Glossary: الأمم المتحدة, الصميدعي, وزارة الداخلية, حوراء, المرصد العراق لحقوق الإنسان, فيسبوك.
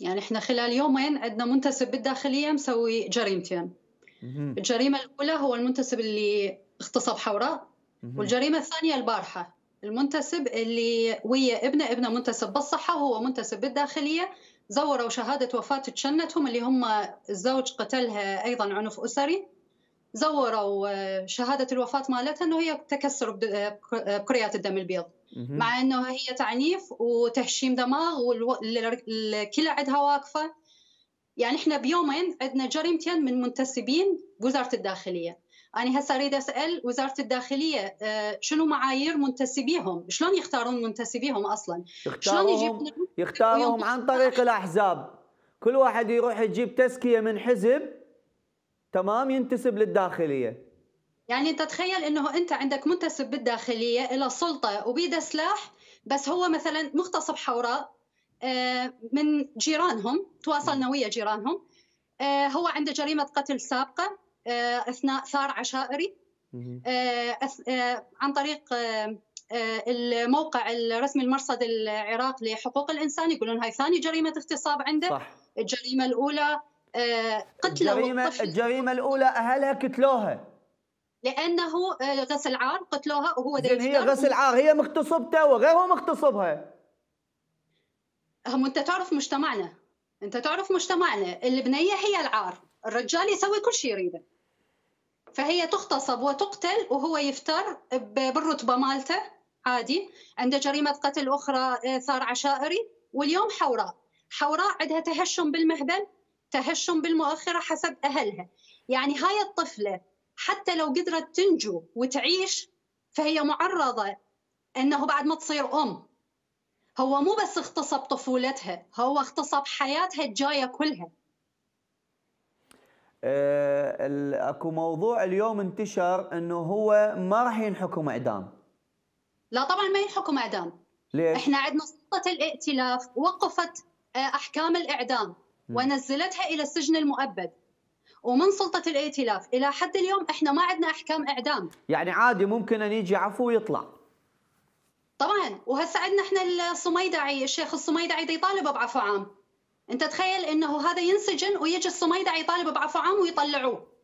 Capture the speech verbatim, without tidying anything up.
يعني احنا خلال يومين عندنا منتسب بالداخلية مسوي جريمتين. الجريمة الأولى هو المنتسب اللي اغتصب حوراء، والجريمة الثانية البارحة المنتسب اللي ويا ابنه، ابنه منتسب بالصحة وهو منتسب بالداخلية، زوروا شهادة وفاة تشنتهم اللي هم الزوج قتلها أيضا عنف أسري، زوروا شهادة الوفاة مالتها أنه هي تكسر بكريات الدم البيض، مع أنه هي تعنيف وتهشيم دماغ والكلى عندها واقفة. يعني إحنا بيومين عندنا جريمتين من منتسبين بوزارة الداخلية. أنا هسه أريد أسأل وزارة الداخلية شنو معايير منتسبيهم؟ شلون يختارون منتسبيهم أصلاً؟ يختارهم, يختارهم عن طريق الأحزاب، كل واحد يروح يجيب تزكية من حزب، تمام، ينتسب للداخلية. يعني أنت تخيل أنه أنت عندك منتسب بالداخلية إلى السلطة وبيده سلاح، بس هو مثلاً مغتصب حوراء من جيرانهم، تواصلنا ويا جيرانهم، هو عنده جريمة قتل سابقة أثناء ثار عشائري عن طريق الموقع الرسمي المرصد العراق لحقوق الإنسان، يقولون هاي ثاني جريمة اغتصاب عنده. صح. الجريمة الأولى قتله، الجريمة, الجريمة الأولى أهلها كتلوها لأنه غسل عار، قتلوها وهو داير هي غسل عار، هي مغتصبته وغيره مغتصبها. هم أنت تعرف مجتمعنا، أنت تعرف مجتمعنا البنية هي العار، الرجال يسوي كل شيء يريده، فهي تغتصب وتقتل وهو يفتر بالرتبة مالته عادي. عنده جريمة قتل أخرى ثار عشائري، واليوم حوراء. حوراء عندها تهشم بالمهبل، تهشم بالمؤخرة حسب أهلها. يعني هاي الطفلة حتى لو قدرت تنجو وتعيش فهي معرضة أنه بعد ما تصير أم. هو مو بس اغتصب طفولتها، هو اغتصب حياتها الجاية كلها. اكو موضوع اليوم انتشر انه هو ما راح ينحكم اعدام. لا طبعا ما ينحكم اعدام. ليش؟ احنا عندنا سلطه الائتلاف وقفت احكام الاعدام ونزلتها الى السجن المؤبد، ومن سلطه الائتلاف الى حد اليوم احنا ما عندنا احكام اعدام. يعني عادي ممكن ان يجي عفو ويطلع. طبعا، وهسه عندنا احنا الصميدعي، الشيخ الصميدعي دي يطالب بعفو عام. انت تخيل انه هذا ينسجن ويجي الصميدعي يطالب بعفو عام ويطلعوه.